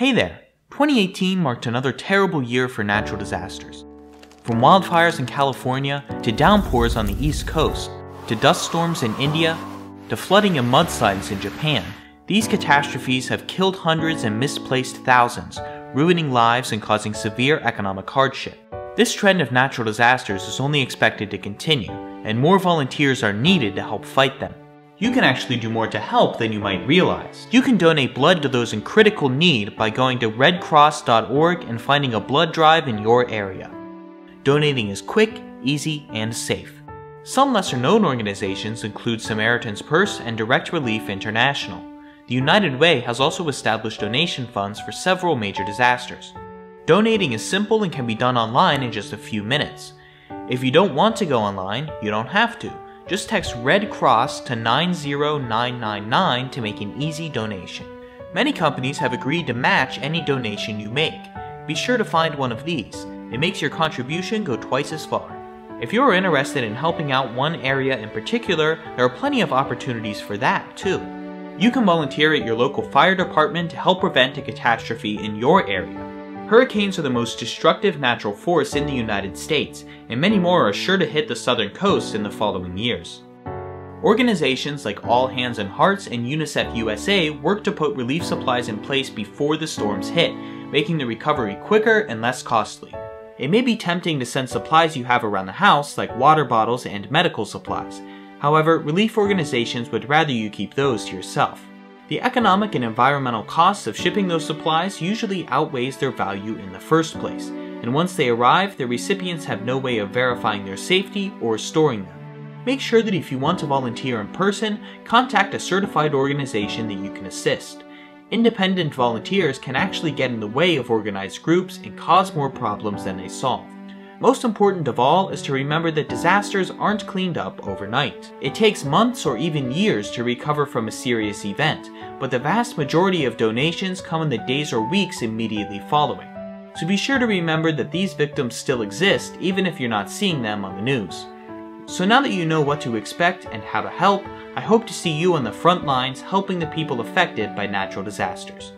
Hey there! 2018 marked another terrible year for natural disasters. From wildfires in California, to downpours on the East Coast, to dust storms in India, to flooding and mudslides in Japan, these catastrophes have killed hundreds and misplaced thousands, ruining lives and causing severe economic hardship. This trend of natural disasters is only expected to continue, and more volunteers are needed to help fight them. You can actually do more to help than you might realize. You can donate blood to those in critical need by going to redcross.org and finding a blood drive in your area. Donating is quick, easy, and safe. Some lesser-known organizations include Samaritan's Purse and Direct Relief International. The United Way has also established donation funds for several major disasters. Donating is simple and can be done online in just a few minutes. If you don't want to go online, you don't have to. Just text Red Cross to 90999 to make an easy donation. Many companies have agreed to match any donation you make. Be sure to find one of these. It makes your contribution go twice as far. If you're interested in helping out one area in particular, there are plenty of opportunities for that too. You can volunteer at your local fire department to help prevent a catastrophe in your area. Hurricanes are the most destructive natural force in the United States, and many more are sure to hit the southern coast in the following years. Organizations like All Hands and Hearts and UNICEF USA work to put relief supplies in place before the storms hit, making the recovery quicker and less costly. It may be tempting to send supplies you have around the house, like water bottles and medical supplies. However, relief organizations would rather you keep those to yourself. The economic and environmental costs of shipping those supplies usually outweighs their value in the first place, and once they arrive, the recipients have no way of verifying their safety or storing them. Make sure that if you want to volunteer in person, contact a certified organization that you can assist. Independent volunteers can actually get in the way of organized groups and cause more problems than they solve. Most important of all is to remember that disasters aren't cleaned up overnight. It takes months or even years to recover from a serious event, but the vast majority of donations come in the days or weeks immediately following. So be sure to remember that these victims still exist even if you're not seeing them on the news. So now that you know what to expect and how to help, I hope to see you on the front lines helping the people affected by natural disasters.